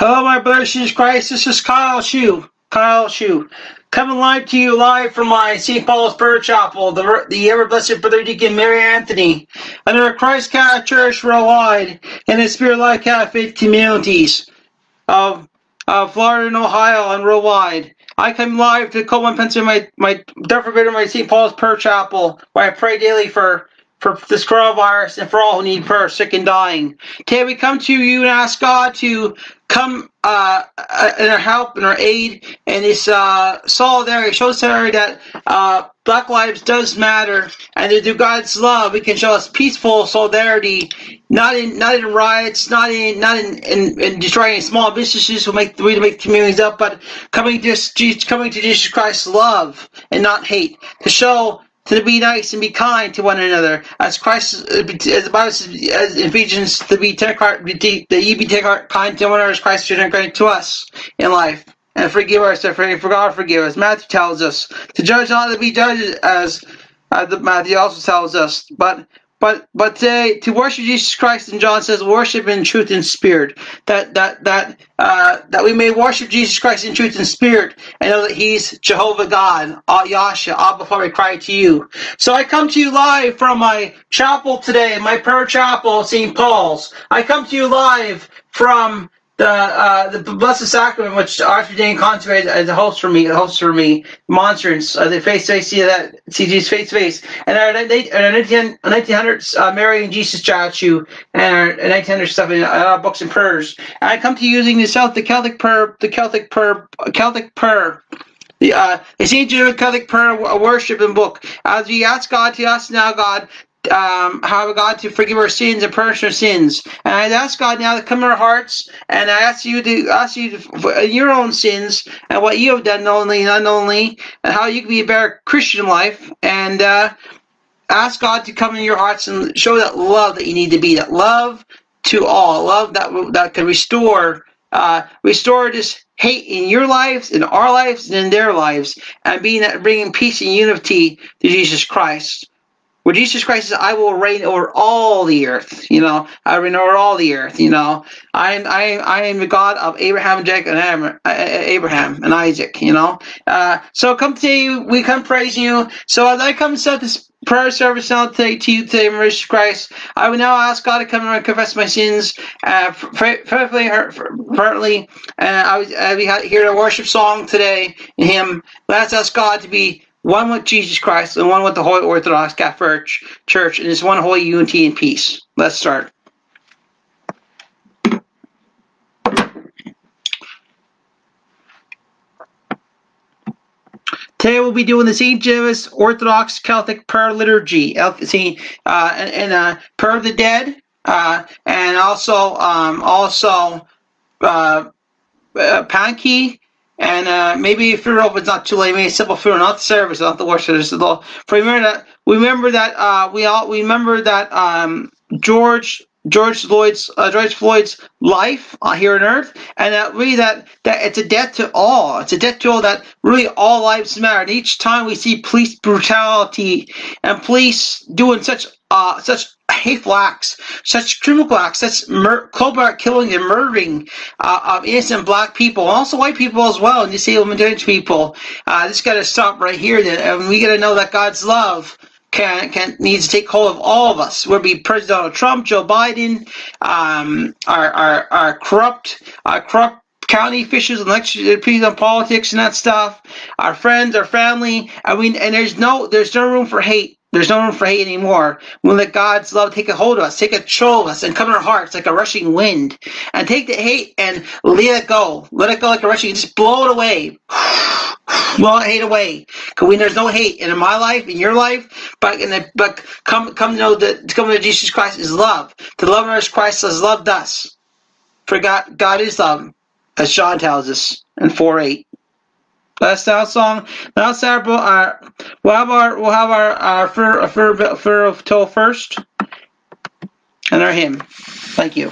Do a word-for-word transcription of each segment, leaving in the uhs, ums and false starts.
Hello, my brothers in Christ. This is Kyle Schu. Kyle Schu. Coming live to you live from my Saint Paul's Prayer Chapel, the, the ever-blessed Brother Deacon Mary Anthony, under Christ Catholic Church Worldwide and the Spirit of Life Catholic communities of uh, Florida and Ohio and worldwide. I come live to Coleman, Pennsylvania, my, my defibrillator, my Saint Paul's Prayer Chapel, where I pray daily for for this coronavirus and for all who need prayer, sick and dying. Today we come to you and ask God to come uh, in our help and our aid and this uh, solidarity, show solidarity that uh, Black lives does matter, and that through God's love we can show us peaceful solidarity, not in not in riots, not in not in, in, in destroying small businesses who make we make communities up, but coming to coming to Jesus Christ's love and not hate, to show. To be nice and be kind to one another, as Christ, as the Bible says, as Ephesians, to be kind, that ye be kind to one another, as Christ is kind to us in life, and forgive us, and for God forgive us. Matthew tells us to judge not to be judged, as uh, the Matthew also tells us, but. But but today, to worship Jesus Christ, and John says, worship in truth and spirit. That that that uh, that we may worship Jesus Christ in truth and spirit, and know that He's Jehovah God, Yahshua, Abba Father, we cry to you. So I come to you live from my chapel today, my prayer chapel, Saint Paul's. I come to you live from the uh, the Blessed Sacrament, which Archdeacon consecrated as a host for me, a host for me, monstrance, uh, the face to face, see that, see Jesus face to face, and our nineteen hundreds uh, Mary and Jesus statue, and our nineteen hundred stuff in our books and prayers. And I come to using the South, the Celtic prayer, the Celtic prayer, Celtic prayer. The uh, ancient Celtic prayer worship and book. As we ask God to us now, God. Um, how God to forgive our sins and purge our sins, and I ask God now to come in our hearts, and I ask you to ask you to, for your own sins and what you have done knowingly and unknowingly, and how you can be a better Christian life, and uh, ask God to come in your hearts and show that love that you need to be, that love to all, love that that can restore, uh, restore this hate in your lives, in our lives, and in their lives, and being that bringing peace and unity to Jesus Christ. Where Jesus Christ says, "I will reign over all the earth." You know, I reign over all the earth. You know, I am, I am, I am the God of Abraham, Jacob, and Abraham and Isaac. You know, uh, so come today, we come praising you. So as I come set this prayer service now today to you today, Jesus Christ, I will now ask God to come and confess my sins, uh, fervently, fervently, and I was I will hear a worship song today in Him. Let's ask God to be. One with Jesus Christ and one with the Holy Orthodox Catholic Church, and it's one holy unity and peace. Let's start. Today we'll be doing the Saint Genevieve Orthodox Celtic Prayer Liturgy, uh, and uh, Prayer of the Dead, uh, and also um, also uh, uh, Pankey. And uh, maybe if you're open, it's not too late. Maybe it's simple food, not the service, not the worship. Just a little. Remember that. Remember that. Uh, we all remember that um, George George Floyd's uh, George Floyd's life uh, here on Earth, and that really that that it's a debt to all. It's a debt to all. That really all lives matter. And each time we see police brutality and police doing such uh, such. hateful acts, such criminal acts, such covert killing and murdering uh, of innocent black people, and also white people as well, and disabled and indigent people. Uh, this got to stop right here, then, and we got to know that God's love can can needs to take hold of all of us. Whether it be President Donald Trump, Joe Biden, um, our our our corrupt, our corrupt. county officials, elected people on politics and that stuff, our friends, our family. I mean, and there's no, there's no room for hate. There's no room for hate anymore. We'll let God's love take a hold of us, take control of us, and come in our hearts like a rushing wind, and take the hate and let it go. Let it go like a rushing, just blow it away. Blow that hate away. Cause when there's no hate, and in my life, in your life, but in the, but come, come know that to come to Jesus Christ is love. The love of us, Christ has loved us. For God, God is love. As John tells us in four eight. That's our song. Now, Sarah, our, we'll have our we'll have our our fur fur fur toe first, and our hymn. Thank you.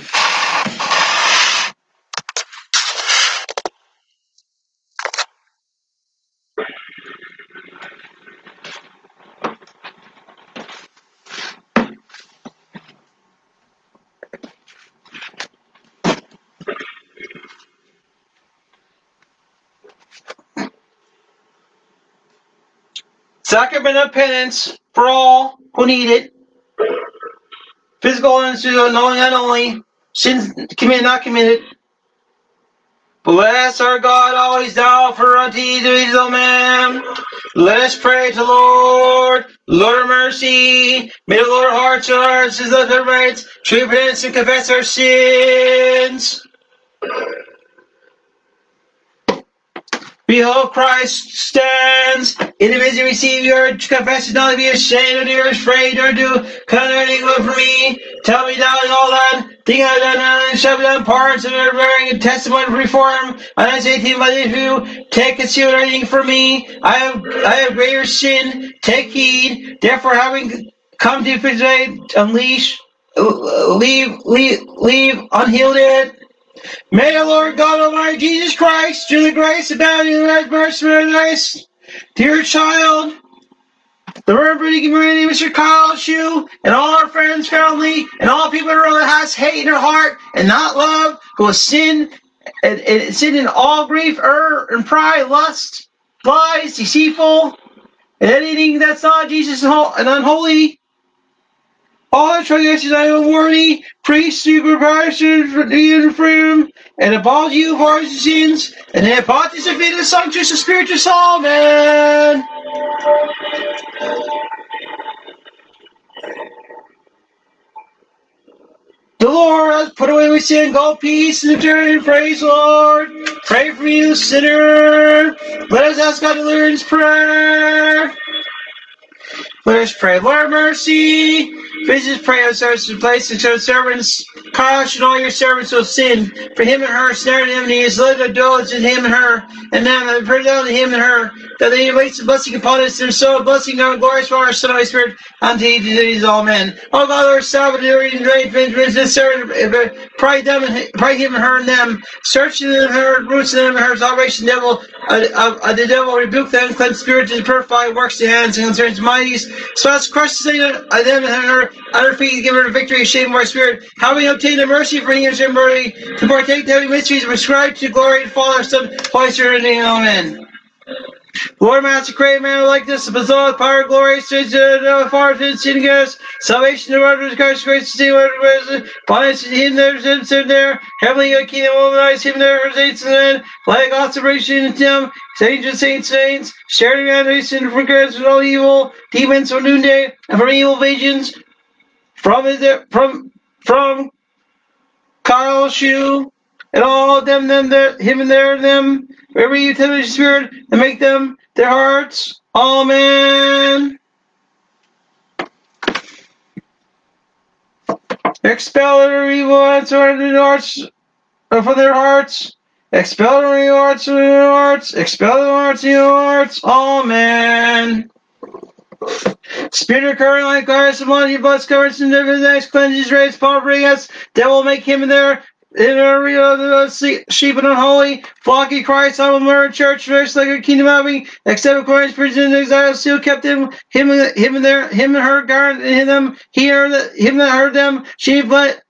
Sacrament of penance for all who need it. Physical and knowing and only, sins committed, not committed. Bless our God, always thou for unto evil man. Let us pray to Lord. Lord of mercy, may the Lord hearts and hearts is love the rights, true repentance and confess our sins. Behold, Christ stands in the midst of receive your confession, not be ashamed, nor afraid, nor do condemning good for me. Tell me now in all that thing I have done, and shall be done parts of your bearing and testimony for reform. I don't say anything about it who take concealed anything from me. I have I have greater sin. Take heed. Therefore, having come to today, unleash, leave, leave, leave unhealed it. May the Lord God Almighty Jesus Christ, through the grace abounding in the right mercy and grace, dear child, the Rev Brother Deacon Mary Anthony, Mister Kyle Schu, and all our friends, family, and all people around that has hate in their heart and not love, who has sinned, and, and sin in all grief, error, and pride, lust, lies, deceitful, and anything that's not Jesus and unholy. All our transgressions I am worthy, priests, secret practitioners, and freedom, and abolish you of our sins, and the hypothesis of the sanctus of spiritual soul, man. The Lord has put away with sin, go peace, and return, praise the Lord. Pray for me, the sinner. Let us ask God to learn His prayer. Let us pray. Lord mercy, visit prayer service in place and show servants, Kyle and all your servants will sin. For him and her, snare him, and he has lived a dose in him and her, and now and pray down to him and her, that they waste the blessing upon us, and so a blessing on glorious for our Son, Holy Spirit, unto these all men. O God, Lord, Salvador, and great vengeance, and servant, pray them, and pray him and her and them, search them and her, roots them and her, salvation, devil, uh, uh, uh, the devil, rebuke them, cleanse spirits, and purify, works the hands, and concerns mighties. So let's crush the Satan on them and her, other feet, give her the victory, shame of our spirit. How we obtain the mercy for English and mercy, to partake the heavenly mysteries, prescribed to glory and Father, Son, Holy Spirit, and Amen. Lord, Master, create man like this, the bizarre power, glory, sins, and far and sin, guess, salvation, the word of Christ, grace, the word of Christ, bondage, and hidden there, sins, and there, heavenly, your kingdom, all the nights, hidden there, her saints, and then, like observation, and him, saints, and saints, saints, sharing the adoration, forgiveness, and all evil, demons, from noonday, and from evil visions, from, from, from, Kyle Schu, and all them, them, their, him, and their, them, every utility spirit, and make them their hearts. Amen. Expel every evil hearts from their hearts. Expel every hearts from their hearts. Expel the hearts from your hearts. Amen. Spirit of current like Christ, and blood, your blood covers and never the next cleanses, raise, poverty, yes, devil make him in there. In every other sheep and unholy, flocky Christ, I will murder church, first like a kingdom of me, except according to prison, exile, seal, kept him, him, him and their, him and her, garden, and him, them, he heard, him that heard them, she but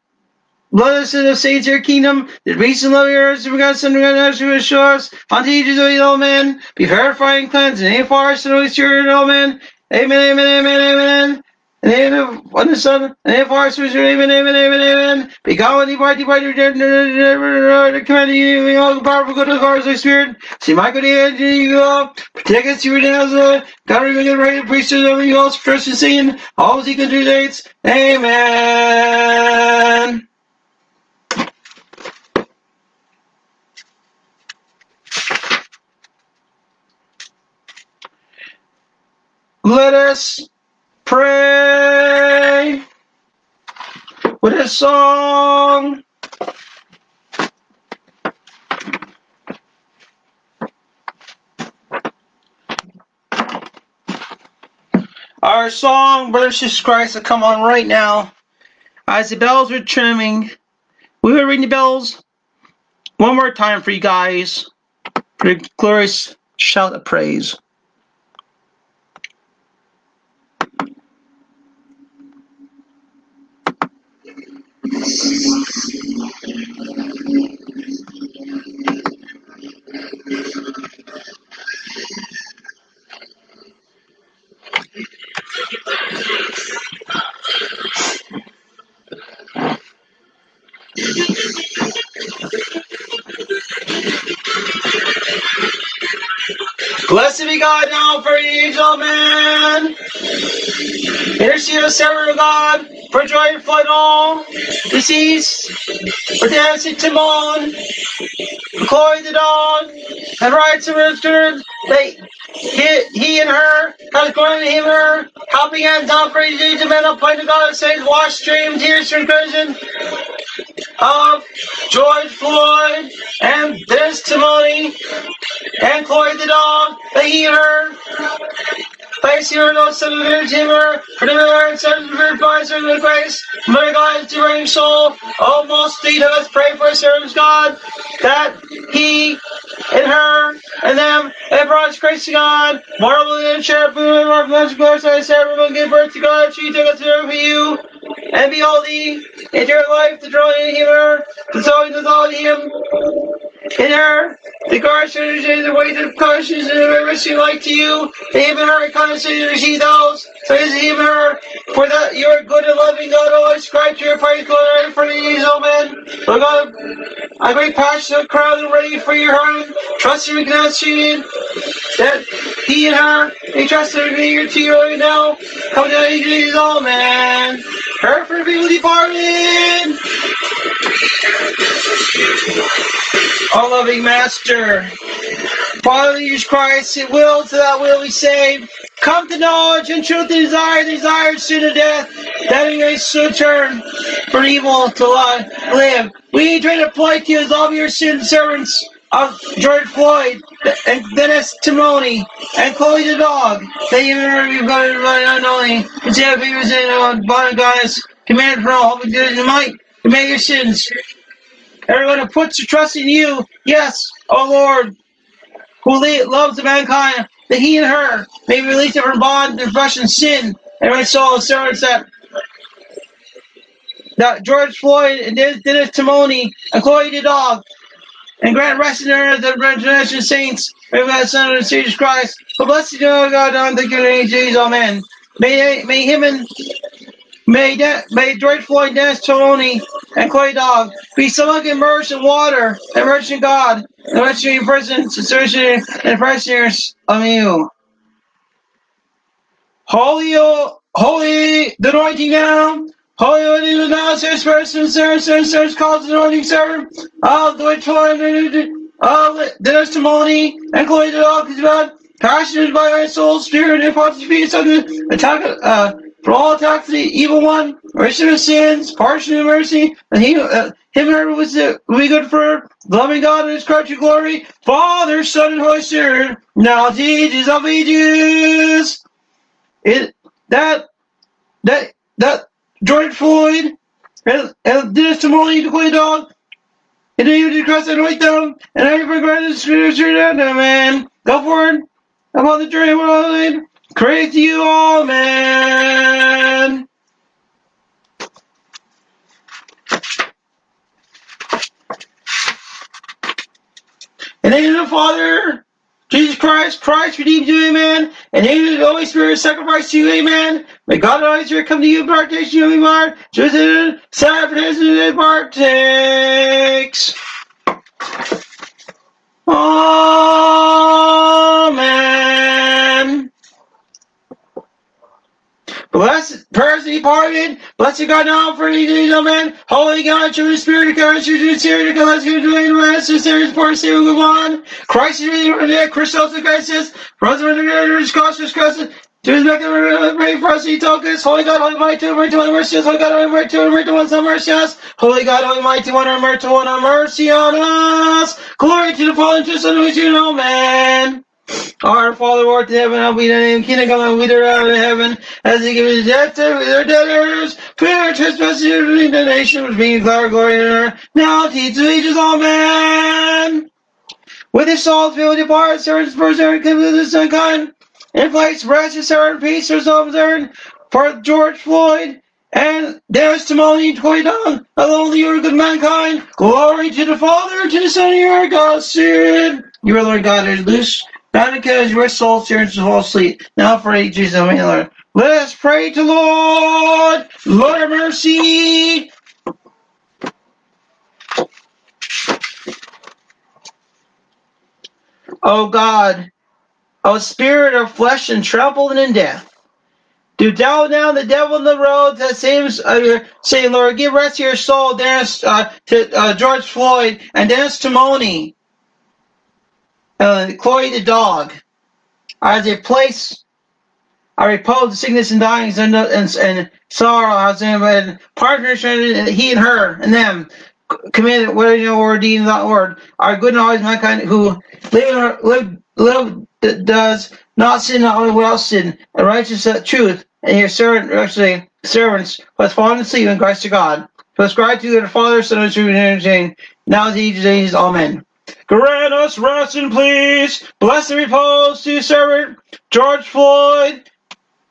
blood us in the saints your kingdom, the peace and love yours, and we got some God who assure us, unto Jesus, O ye all men, be purified and cleansed, and aim for us, and Holy Spirit, O men, amen, amen, amen, amen. In the name of one the Son, and the name of our Spirit, amen, amen, amen, amen. Be God with thee, by thee, by thee, command you, we all powerful, good of our Spirit. See, Michael, the angel, you all, protect us, you renounce the God, we will get priesthood over you all, trust and sin, all the equal due dates, amen. Let us pray with a song. Our song, brothers and sisters in Christ, will come on right now. As the bells were trimming, we were ringing the bells one more time for you guys, for the glorious shout of praise. Blessed be God now for the angel man. Intercede with servant of God, for George Floyd all, deceased, for Dennis Timoni, for Chloe the dog, and rights and restrictions, they, he, he and her, God's glory and him and her, helping hands down for each age of men, appointed God, saints, wash, stream, tears, from prison, of George Floyd and Dennis Timoni and Chloe the dog, the healer, place here no substitute timber, for the mirror and substitute advisor the grace, Mother God's divine soul, oh most need of us pray for serves God, that he and her and them and brought grace to God, marvel and cherubim and marvelous glory, so I said, everyone give birth to God, she took us to for you. And behold thee, in your life, the drawing and healer, the sowing of all him, in her, the gardeners and the weight of conscience and the mercy like to you, the him and her, and condescending to see those, so is him and her, for that your good and loving God, always ascribe to your praise, glory, for these, O men. O God, a great passion of crowd and ready for your heart, trust and recognizing that he and her, they trust and agree to you right now, come down to these, O men. Her for people departed. All loving Master, Father, Jesus Christ, it will to that will we save. Come to knowledge and truth and desire, desire soon to death, that it may soon turn from evil to live. We try to point to you as all of your student servants of George Floyd and Dennis Timoni and Chloe the dog. That you remember you've got everybody unknowingly, and say if he was in on bond guys, command for all hope and good and might, command your sins. Everyone who puts their trust in you, yes, O Lord, who loves mankind, that he and her may be released from bond and oppression and sin. Everyone saw the servants that that George Floyd and Dennis Timoni and Chloe the dog. And grant rest in the earth of the international saints, may God, Son of Jesus Christ, but blessed be God, God, thank you, in Jesus, amen. May, may him and, may, De, may George Floyd, Dennis Timoni, and Chloe Dog be sunk immersed in water, immersed in God, immersed in your presence, assertion, and pressures of you. Holy, oh, holy, the anointing now. Holy, holy, now, search, person, search, search, search, calls the anointing servant of the witch, of Dennis Timoni, and Chloe the dog, is about passionate by our soul, spirit, and apostasy, attack, uh, for all attacks of the evil one, remission of sins, partial of mercy, and he, uh, him and her was the, will be good for loving God and his Christ your glory, Father, Son, and Holy Spirit, now teaches of ages. It, that, that, that, George Floyd, and Dennis Timoni, the Queen Dog, and the Unity Cross, and wait down, and I regret the Spirit of man. Go forward, I'm on the journey, we're on the lane. Praise to you all, man. In the name of the Father, Jesus Christ, Christ redeemed you, amen. And in the name of the Holy Spirit, sacrifice to you, amen. May God always come to you, partation of your heart, just in sacrifice and partakes. Amen. Blessed, prayers departed. Blessed God now for the days, amen. Holy God, true Spirit, God, true Spirit, God, let's go to the rest of the series, poor Savior, we want. Christ is the Lord, Christos, the Christ is, Christ is the Lord, Christ is, Christ is, to his back and pray for us, he tokens. Holy God, holy mighty, mercy on mercy us. Holy God, holy mighty, mercy on us, mercy us. Holy God, holy mighty, one on mercy on us, mercy on us. Glory to the Father, and to the Son, and to the Holy Spirit. Our Father, who art in heaven, hallowed be thy name. Kingdom come, we are in heaven. As he gives his death to their debtors, free our trespasses, and the nation which being declared glory and honor. Now teach the ages, amen. With his soul, fill with your heart, servants, first, and come to the Son, kind. In place, rest is earned, peace is earned for George Floyd and Dennis Timoni and Chloe Dong, alone the good mankind. Glory to the Father, to the Son, and your God, soon. Your Lord God is loose. Not because your soul serves to fall asleep. Now for ages of my Lord. Let us pray to Lord. Lord of mercy. O God, of spirit or flesh and trampled in death. Do thou now the devil in the road that seems, uh, say, Lord, give rest to your soul, Dennis, uh, to uh, George Floyd and Dennis Timoni, uh, Chloe the dog, as a place I repose the sickness and dying and, and, and sorrow. I was in and partnership, he and her and them committed where you know or redeemed that word. Our good and always mankind who live live live does not sin not only without sin and righteous that truth and your servant actually servants who has fallen asleep in Christ to God. To ascribe to you the Father, Son, and Spirit, and everything, now the age of ages, amen. Grant us rest and please, bless and repose to your servant, George Floyd.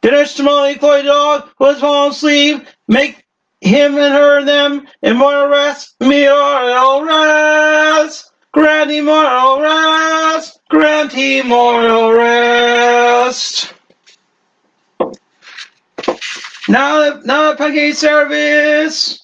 Dennis Timoni, Chloe dog, who has fallen asleep, make him and her and them immortal rest, immortal rest, grant immortal rest, grant immortal rest. Now the, now the pancake service.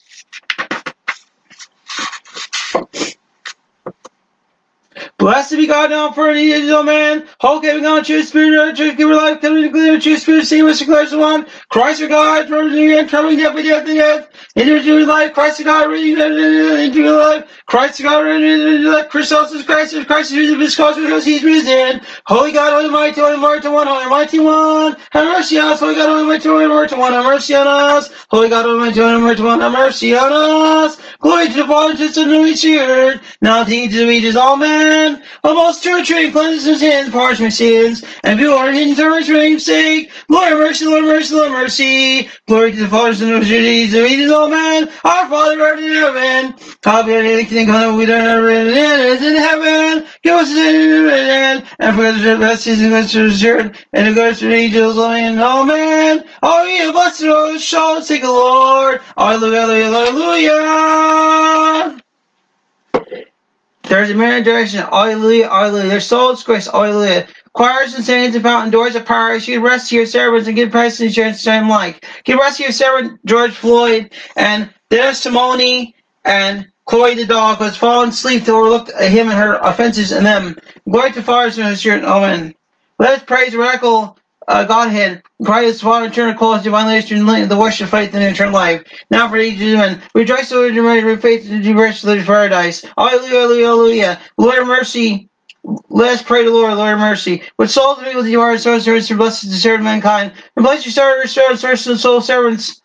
Blessed be God now for an individual man, whole giving on true spirit, our church, give her life, coming to clear, true spirit, see what's declares one, Christ for God, representing and troubling death with death and death, individual life, Christ for God, individual life, Christ for God, individual life, Christos is Christ, Christ is risen, Christ is risen, he's risen, Holy God, Holy Mighty, Holy Mighty One, Holy Mighty One, have mercy on us, Holy God, Holy Mighty, Holy Mighty One, have mercy on us, Holy God, Holy Mighty, Holy Mighty One, have mercy on us, glory to the Father, to the Son, and the Holy Spirit, now the ages of ages, amen. Of all tree, cleanse us sins, pardon my sins, and be our hidden service for name's sake. Lord mercy, Lord mercy, Lord mercy. Glory to the Father, Son, and Holy Spirit, amen. Our Father, who art in heaven, hallowed be thy name, we don't ever in in heaven. Give us sin, and forgive us our trespasses, and lead us not into temptation, and deliver us from evil. Amen. Alleluia, blessed are those who seek the Lord. Alleluia, alleluia, alleluia. There's a myriad direction, alleluia, alleluia. Their souls, Christ, alleluia. Choirs and saints and fountain doors of power, you rest to your servants and give praise and insurance to them like. Give rest to your servant, George Floyd, and Dennis Timoni, and Chloe the dog, who has fallen asleep to overlook him and her offenses and them. Glory to the Father, Son, and Spirit, amen. Let us praise the radical uh, Godhead, Christ, Father, eternal, close, divine, lady, the worship, faith, and eternal life. Now for each human, rejoice, Lord, and ready, faith, and do rest of the paradise. Alleluia, alleluia, alleluia. Lord, mercy. Let us pray to the Lord, Lord, mercy. With souls and people, you are, so service, and blessed to serve mankind. And bless your servants, servants, servants, and soul servants.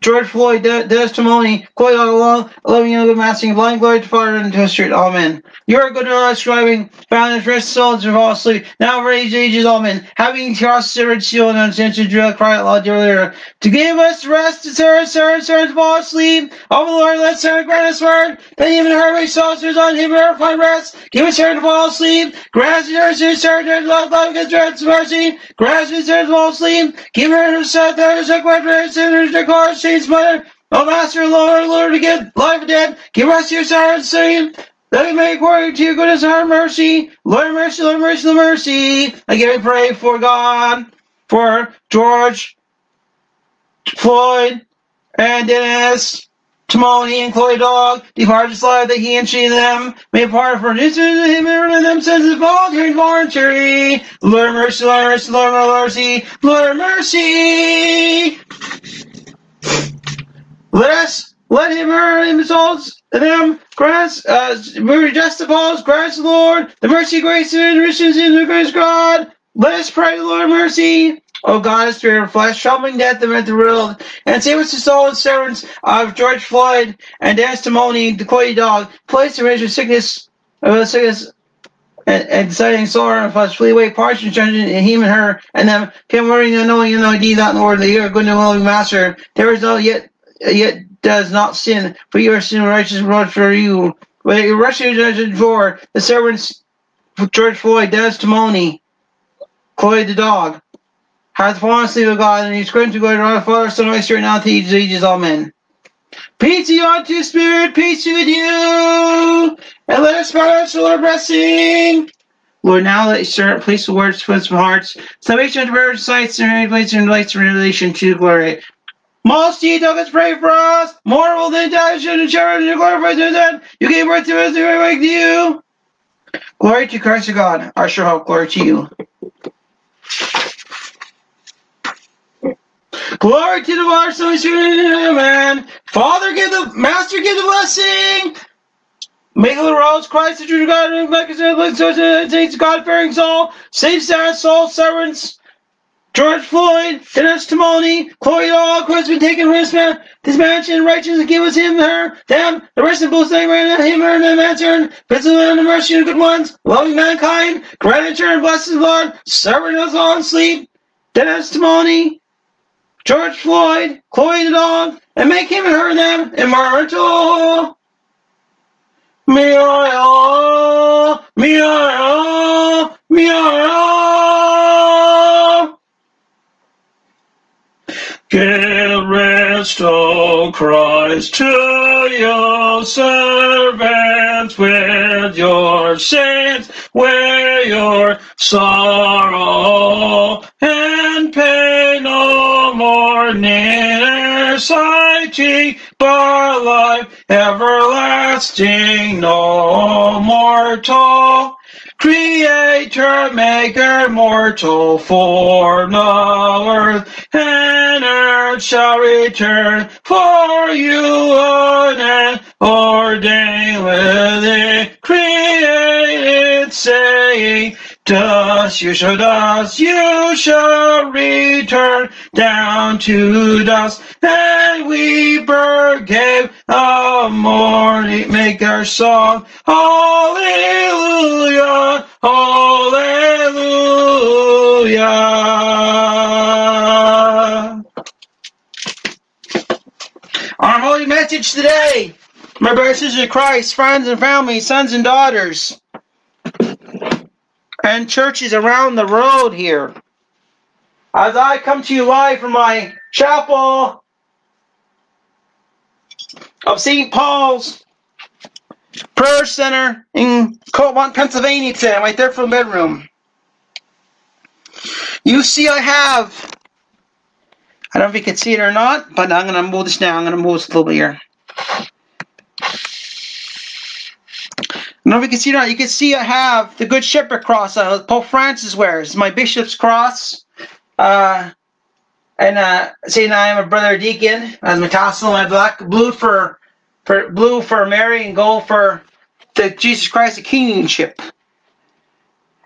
George Floyd, Dennis Timoni, Chloe all along, loving and good mastering, blind glory to Father and to the Spirit, amen. You are good to us, striving, found in rest, souls of all sleep, now for age ages, amen. Having crossed, servant, seal, and uncensored, drill, cry out loud, earlier, to give us rest, to serve, serve, serve, of all sleep. O Lord, let serve, grant us word, that even her way, soldiers on him, her find rest, give us serve, of all sleep, grant us, serve, serve, serve, serve, love, love, good, rest, mercy, grant us, serve, of all sleep, give her herself, that is a quiet, rest, sinners, the course, Mother, O Master, Lord, Lord, again, life and death, give us your sorrow, saying, let it make glory to your goodness and our mercy. Lord, mercy, Lord, mercy, Lord, mercy. I give you pray for God, for George Floyd and Dennis Timoni and Chloe dog, depart his life that he and she and them may part for his and him and them since it's voluntary, voluntary. Lord, mercy, Lord, mercy, Lord, mercy, Lord, mercy. Let us, let him earn him souls, and them, grant, uh, we just the falls, grant the Lord, the mercy, grace, and riches in the grace of God. Let us pray, Lord, mercy. O God, the Spirit of flesh, troubling death, the mental world, and save us the soul and servants of George Floyd and Dennis Timoni, the Coyote dog, place the range of sickness, of the sickness, and, and deciding sorrow and flesh, flee away, parched and changed, and him and her, and them, came worrying, unknowing, and indeed not in the word that you are good and willing master. There is no yet, yet does not sin, for you are sin righteous and brought for you. But you rush your for the servants, George Floyd, Dennis Timoni, Chloe the dog, hath fallen asleep of God, and he's going to go to our Father, Son, and Holy Spirit, now to ages, ages, amen. Peace to you, unto Spirit, peace to you, and let us pray for our blessing. Lord, now let your servant place the words to from hearts, salvation to prayer, sights, and place and lights and relation to glory. Most ye doggets pray for us, mortal than thou should and children and glorified to that you gave birth to us and we wake to you. Glory to Christ, our God, our sure hope, glory to you. Glory to the Father, Son, and Spirit, amen. Father, give the Master, give the blessing. Make the rose, Christ, the true God, and the saints, God-fearing soul, safe, sound, soul, servants, George Floyd, Dennis Timoni, Chloe, all who has been taken risk, man, this mansion, righteousness, give us him, her, them, the rest of both name, and him, her, and the mansion, vigilant and mercy, and good ones, loving mankind, gratitude, and blessed Lord, serving us all in sleep, Dennis Timoni, George Floyd, Chloe, the dog, and make him and her, and them, immortal. Me I all, me I all, me I all. Give rest, O Christ, to your servants with your saints, where your sorrow and pain no more near sighting, but life everlasting, no mortal. Creator, maker, mortal, for now earth and earth shall return, for you an ordained living, created, saying, dust, you shall dust, you shall return down to dust. And we gave the morning, make our song, hallelujah, hallelujah. Our holy message today, my brothers and sisters in Christ, friends and family, sons and daughters, and churches around the road here. As I come to you live from my chapel of Saint Paul's Prayer Center in Coleman, Pennsylvania today, right there from the bedroom. You see I have, I don't know if you can see it or not, but I'm going to move this down. I'm going to move this a little bit here. I don't know if you can see it or not. You can see I have the Good Shepherd cross that Pope Francis wears. My bishop's cross. Uh, and uh, Saint I am a brother deacon. As my tassel, my black, blue for, for blue for Mary, and gold for the Jesus Christ, the kingship.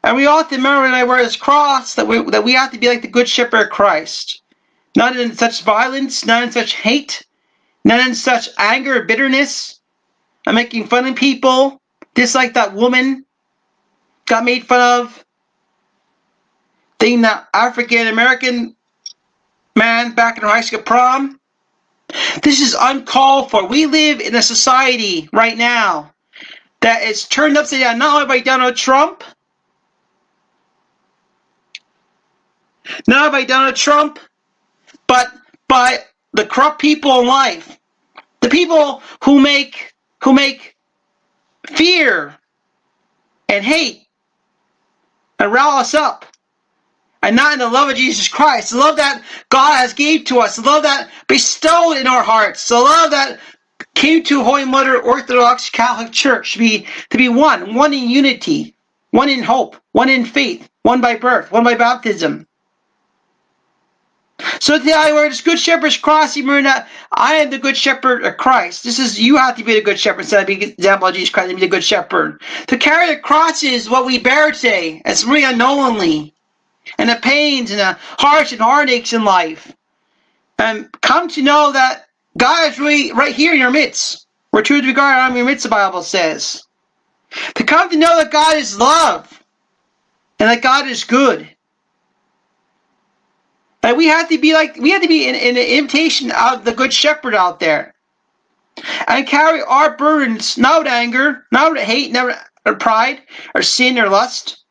And we ought to remember when I wear this cross that we that we ought to be like the Good Shepherd Christ, not in such violence, not in such hate, not in such anger or bitterness. I'm making fun of people. Just like that woman got made fun of, thinking that African-American man back in her high school prom. This is uncalled for. We live in a society right now that is turned upside down, not only by Donald Trump, not by Donald Trump, but by the corrupt people in life. The people who make, who make, fear and hate and rile us up, and not in the love of Jesus Christ, the love that God has gave to us, the love that bestowed in our hearts, the love that came to Holy Mother Orthodox Catholic Church to be, to be one, one in unity, one in hope, one in faith, one by birth, one by baptism. So today I wear this Good Shepherd's cross. Remember that I am the Good Shepherd of Christ. This is, you have to be the Good Shepherd. Instead of being an example of Jesus Christ, be the Good Shepherd. To carry the cross is what we bear today. It's really unknowingly. And the pains and the hearts and heartaches in life. And come to know that God is really right here in your midst. Where truth regard I'm in your midst, the Bible says. To come to know that God is love. And that God is good. And we have to be like, we have to be in, in an imitation of the Good Shepherd out there. And carry our burdens, not with anger, not with hate, not with pride, or sin, or lust,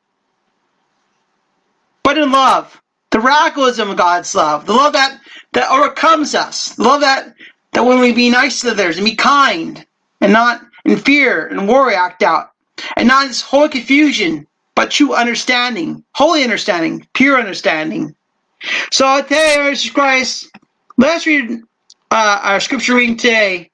but in love. The radicalism of God's love. The love that, that overcomes us. The love that, that when we be nice to others and be kind, and not in fear and worry act out. And not in this whole confusion, but true understanding, holy understanding, pure understanding. So I tell you, Jesus Christ, let's read uh, our scripture reading today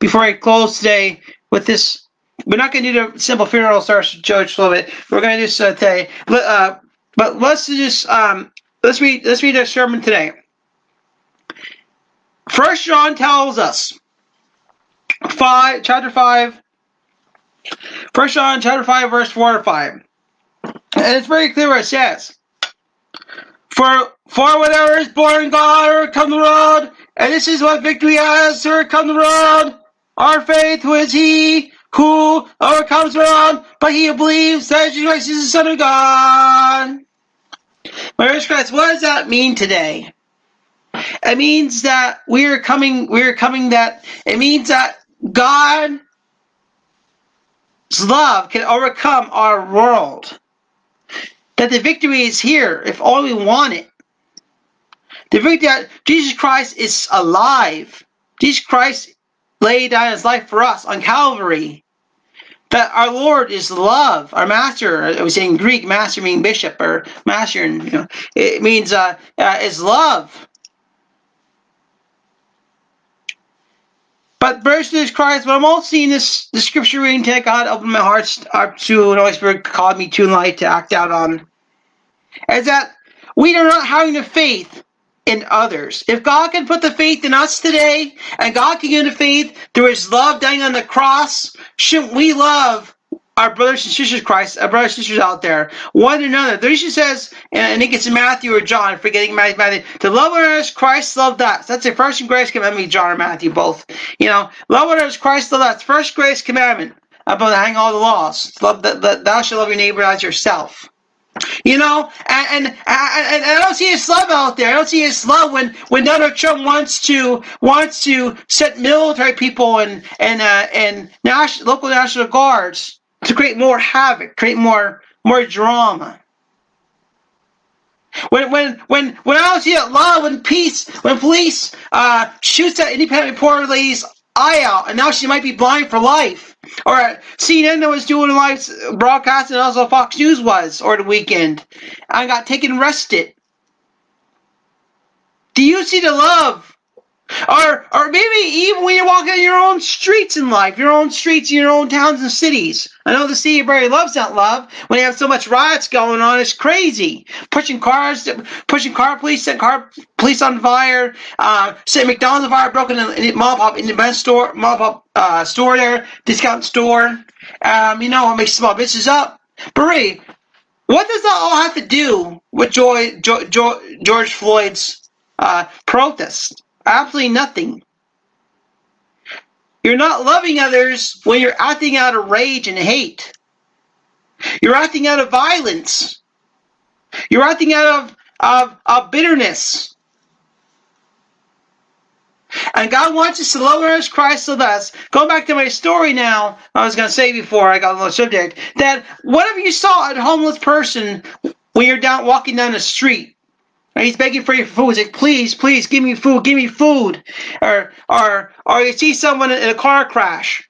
before I close today with this. We're not going to do the simple funeral starts to George Floyd. We're going to do this uh, today. Uh, but let's just um, let's read let's read our sermon today. First John tells us, five, chapter five, First John chapter five, verse four and five. And it's very clear what it says. For for whatever is born God overcome the world, and this is what victory has to overcome the world, our faith, who is he who overcomes the world, but he who believes that Jesus Christ is the Son of God. My dear Christ, what does that mean today? It means that we are coming, we are coming that, it means that God's love can overcome our world. That the victory is here, if only we want it. The victory that Jesus Christ is alive. Jesus Christ laid down his life for us on Calvary. That our Lord is love, our master. I was saying Greek, master meaning bishop or master, and you know, it means uh, uh, is love. But verse is Christ, but I'm also seeing this, this scripture reading today. God opened my heart up to, and Holy Spirit called me to light to act out on. Is that we are not having the faith in others. If God can put the faith in us today, and God can give the faith through his love dying on the cross, shouldn't we love our brothers and sisters Christ, our brothers and sisters out there, one another? There she says, and I think it's in Matthew or John, forgetting Matthew, to love one another as Christ loved us. That's the first and greatest commandment, John or Matthew, both. You know, love one another as Christ loved us. First greatest commandment, above the hang all the laws. Love the, the, thou shalt love your neighbor as yourself. You know, and, and, and I don't see his love out there. I don't see his love when, when Donald Trump wants to wants to set military people and and uh, and national, local national guards to create more havoc, create more more drama. When when when when I don't see that love, when peace, when police uh, shoots that independent reporter lady's eye out, and now she might be blind for life. Or C N N that was doing live broadcasting, and also Fox News was, or the weekend, and got taken and arrested. Do you see the love? Or, or maybe even when you're walking in your own streets in life, your own streets in your own towns and cities. I know the city of Barrie loves that love. When you have so much riots going on, it's crazy. Pushing cars, pushing car police, setting car police on fire, uh, setting McDonald's on fire, broken in a mom pop independent store, mom pop uh, store there, discount store. Um, you know, it makes small businesses up. Barrie, what does that all have to do with Joy, Joy, Joy, George Floyd's uh, protest? Absolutely nothing. You're not loving others when you're acting out of rage and hate. You're acting out of violence. You're acting out of, of, of bitterness. And God wants us to love as Christ loved us. Going back to my story now, I was going to say before I got on the subject, that whatever you saw a homeless person when you're down walking down the street, and he's begging for your food. He's like, please, please, give me food, give me food. Or, or, or you see someone in a car crash,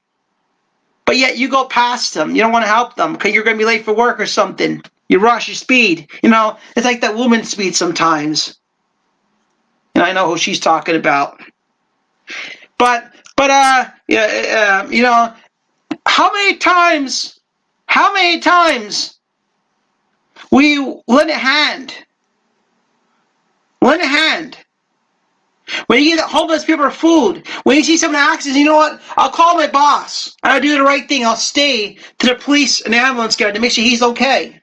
but yet you go past them. You don't want to help them because you're going to be late for work or something. You rush, you speed. You know, it's like that woman speed sometimes. And I know who she's talking about. But, but, uh, yeah, uh, you know, how many times, how many times we lend a hand? Lend a hand. When you give homeless people food, when you see someone accident, you know what? I'll call my boss. I'll do the right thing. I'll stay to the police and ambulance guy to make sure he's okay.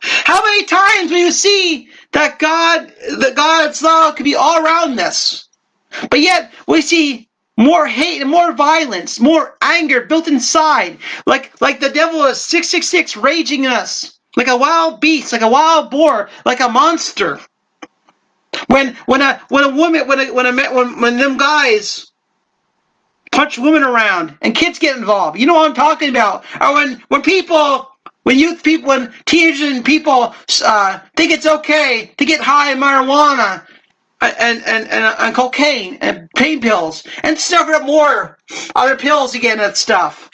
How many times will you see that God, that God's love could be all around us? But yet we see more hate and more violence, more anger built inside, like like the devil is six six six raging in us, like a wild beast, like a wild boar, like a monster. When when a when a woman when a, when a, when when them guys punch women around and kids get involved, you know what I'm talking about. Or when when people when youth people when teenagers and people uh, think it's okay to get high on marijuana and and and, and cocaine and pain pills and stuff up more other pills again and stuff,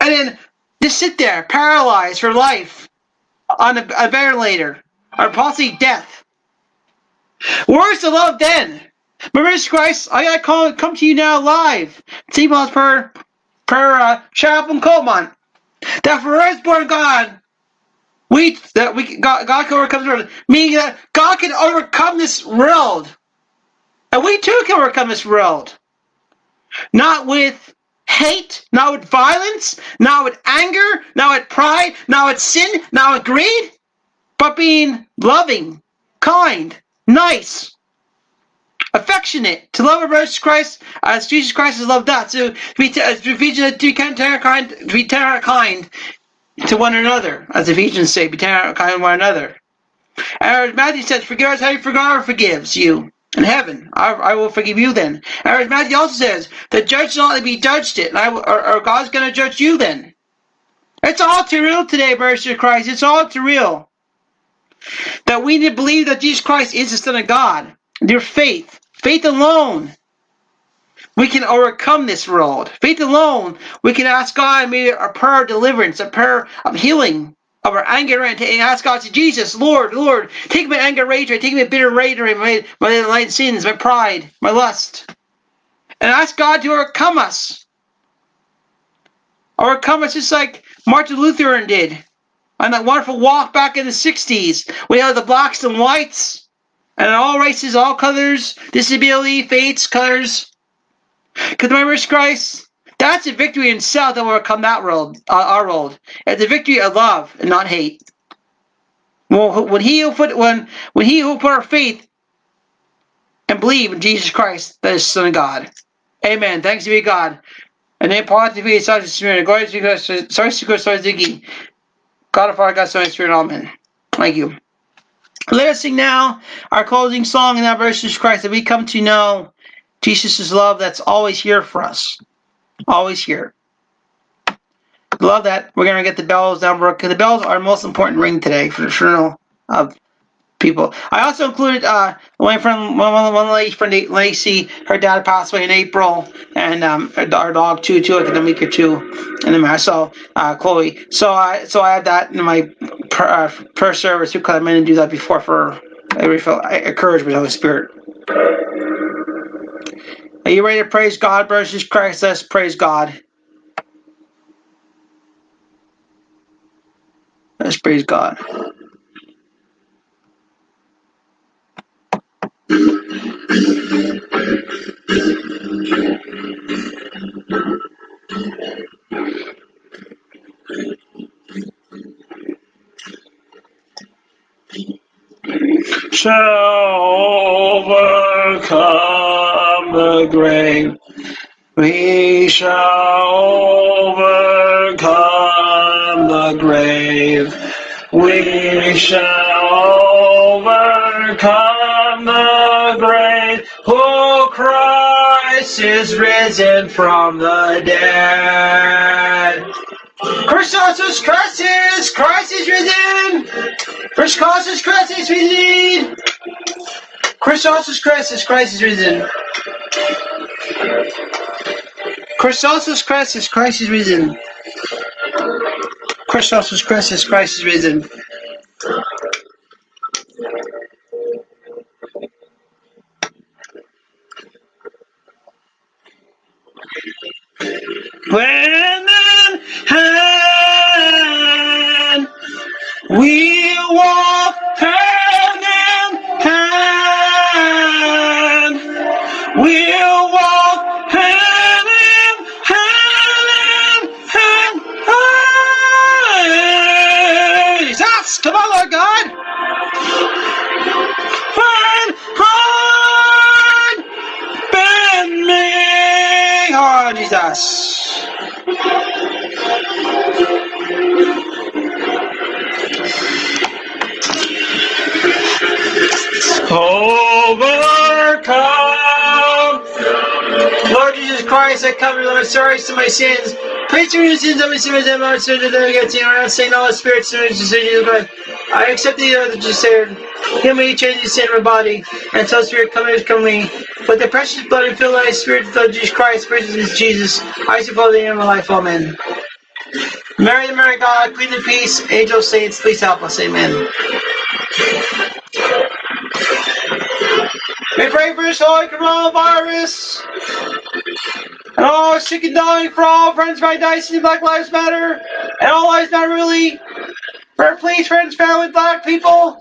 and then just sit there paralyzed for life on a, a ventilator or possibly death. Where's the love then? Remember Christ, I gotta call, come to you now live. Saint Paul's Prayer uh, Chapel in Coleman. That for us born God, we that we God, God can overcome the world. Meaning that God can overcome this world. And we too can overcome this world. Not with hate, not with violence, not with anger, not with pride, not with sin, not with greed, but being loving, kind, nice, affectionate, to love our brothers Christ as Jesus Christ has loved us. So we be kind, be kind to one another, as Ephesians say, be kind to one another. And Matthew says, "Forgive us how you forgive, or forgives you in heaven. I, I will forgive you then." And Matthew also says, "The judge shall not be judged it, and I will, or, or God's going to judge you then." It's all too real today, brothers of Christ. It's all too real that we need to believe that Jesus Christ is the Son of God. Their faith. Faith alone, we can overcome this world. Faith alone, we can ask God maybe a prayer of deliverance, a prayer of healing, of our anger, and ask God to Jesus, Lord, Lord, take my anger, rage, take my bitter rage, my my light sins, my pride, my lust, and ask God to overcome us. Overcome us just like Martin Luther did on that wonderful walk back in the sixties. We had the blacks and whites. And all races, all colors, disability, faiths, colors. Because the members of Christ, that's a victory in self that will overcome that world, uh, our world. It's a victory of love and not hate. Well, when he who put when when he who put our faith and believe in Jesus Christ, that is the Son of God. Amen. Thanks be to God. And then Paul to be such a spirit. Glory to God. Sorry, sorry, God of our God, Son, Spirit. Amen. Thank you. Let us sing now our closing song in our verses of Christ, that we come to know Jesus' love that's always here for us. Always here. Love that. We're going to get the bells down, because the bells are our most important ring today for the funeral of people. I also included uh, one friend, one, one lady friend, Lacey. Her dad passed away in April, and um, our dog too, too, like in a week or two, and then I saw uh, Chloe. So I, so I have that in my per, uh, prayer service because I'm going to do that before for every felt encouragement of the Spirit. Are you ready to praise God, brothers? Christ, let's praise God. Let's praise God. Shall overcome the grave, we shall overcome the grave, we shall overcome the grave, oh Christ is risen from the dead. Christos Christ is, Christ is risen. Christos is Christ is risen. Christos is Christ is Christ is risen. Christos is Christ is Christ is risen. Christos is Christ is Christ is risen. When in hand we walk hand in hand, we'll walk hand in hand in hand. Hey, Jesus, come on, Lord God. Find hard, bend me, oh Jesus. Overcome. Lord Jesus Christ, I come to Lord, sorry to my sins. Please forgive me the sins of my sins and my sins that I get to around Saint All the Spirit, sinners to Jesus Christ. I accept the other to serve. Heal me, change the sin of my body, and so Spirit, come and come me. But the precious blood and fill my spirit of Lord Jesus Christ, precious Jesus, I suppose the end of my life. Amen. Mary, the Mary God, Queen of Peace, Angel of Saints, please help us. Amen. We pray for this holy coronavirus and all sick and dying, for all friends by Dicey, Black Lives Matter, and all lives not really. Please, friends, family, black people,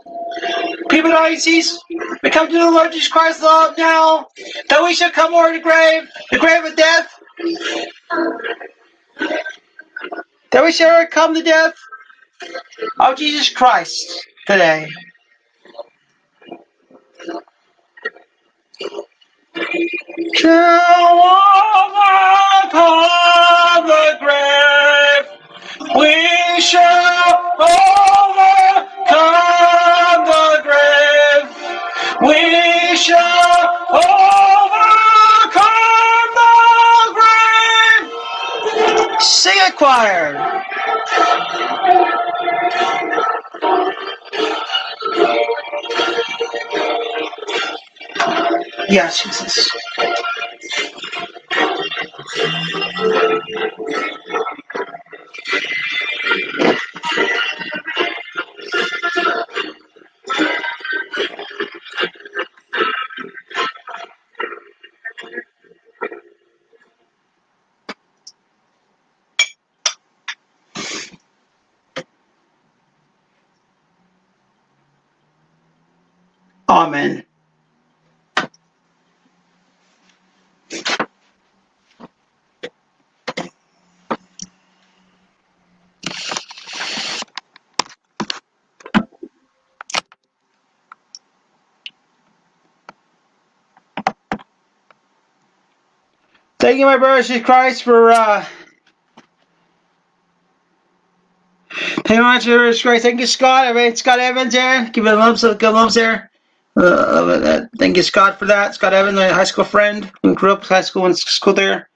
People of Jesus, we come to the Lord Jesus Christ's love now, that we shall come over the grave, the grave of death, that we shall overcome the death of Jesus Christ today. Shall overcome the grave, we shall overcome the grave, we shall overcome the grave. Sing it, choir. Yes, Jesus. Amen. Thank you, my brothers in Christ, for uh thank you much, brothers Christ. Thank you, Scott. I mean, Scott Evans there. Give it a lumps, good lumps there. Uh, thank you, Scott, for that. Scott Evans, my high school friend who grew up in high school and school there.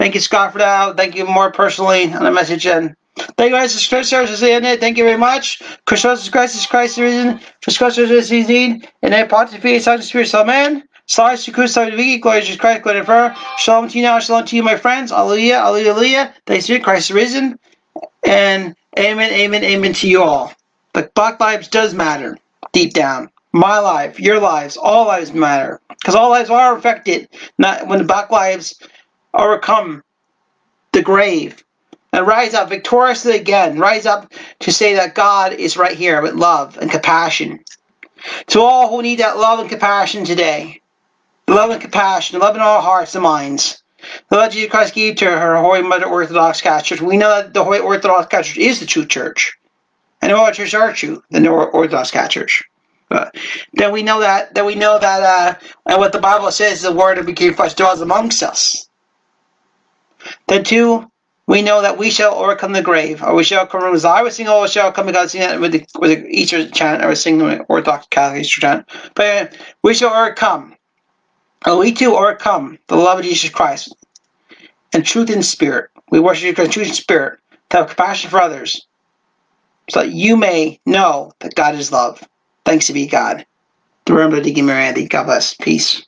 Thank you, Scott, for that. Thank you more personally on the message. And thank you, my Christ, services in it. Thank you very much. Christ, Christ, Christ, the reason for Christ, is his need. And then, participate, sign the Spirit, Amen. Slash to Christ, glory to Jesus Christ, glory to prayer. Shalom to you now, shalom to you, my friends. Alleluia, alleluia. Thanks to Christ, is risen. And amen, amen, amen to you all. But Black lives does matter deep down. My life, your lives, all lives matter, because all lives are affected. Not when the Black lives overcome the grave and rise up victoriously again. Rise up to say that God is right here with love and compassion. To all who need that love and compassion today, the love and compassion, the love in all hearts and minds. The love Jesus Christ gave to her Holy Mother Orthodox Catholic Church. We know that the Holy Orthodox Catholic Church is the true church, and all churches are true. The Orthodox Catholic Church. Uh, then we know that that we know that uh, and what the Bible says, the Word that became flesh dwells amongst us. Then two, we know that we shall overcome the grave, or we shall come as I was singing, oh, we shall come because that with the with the Easter chant, I was singing the Orthodox Catholic Easter chant. But uh, we shall overcome, and we too overcome the love of Jesus Christ and truth in spirit. We worship you in truth in spirit to have compassion for others, so that you may know that God is love. Thanks be God. The Rev Brother Deacon Mary Anthony. God bless. Peace.